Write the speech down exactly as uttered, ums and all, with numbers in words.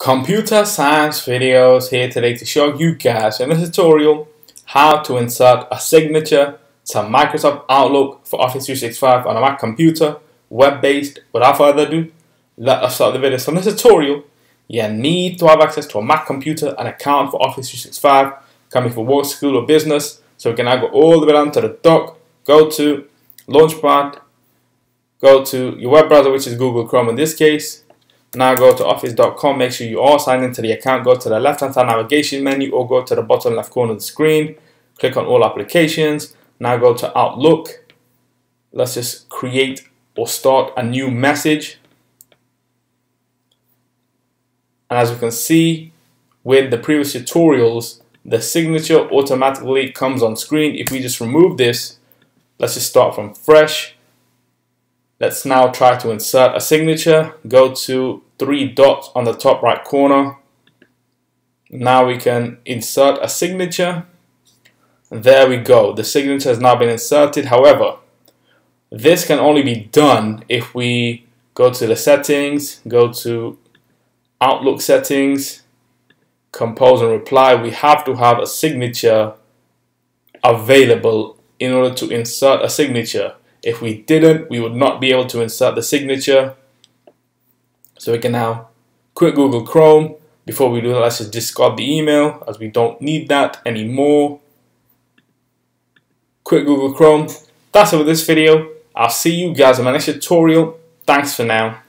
Computer science videos here today to show you guys in this tutorial how to insert a signature to Microsoft Outlook for Office three sixty-five on a Mac computer, web-based. Without further ado, let us start the video. So in this tutorial, you need to have access to a Mac computer, an account for Office three sixty-five, can be for work, school or business. So we can now go all the way down to the dock, go to Launchpad, go to your web browser, which is Google Chrome in this case. Now go to office dot com, make sure you are signed into the account, go to the left hand side navigation menu or go to the bottom left corner of the screen, click on all applications, now go to Outlook, let's just create or start a new message. And as you can see with the previous tutorials, the signature automatically comes on screen. If we just remove this, let's just start from fresh. Let's now try to insert a signature. Go to three dots on the top right corner. Now we can insert a signature. There we go. The signature has now been inserted. However, this can only be done if we go to the settings, go to Outlook settings, compose and reply. We have to have a signature available in order to insert a signature. If we didn't, we would not be able to insert the signature. So we can now quit Google Chrome. Before we do that, let's just discard the email as we don't need that anymore. Quit Google Chrome. That's it for this video. I'll see you guys in my next tutorial. Thanks for now.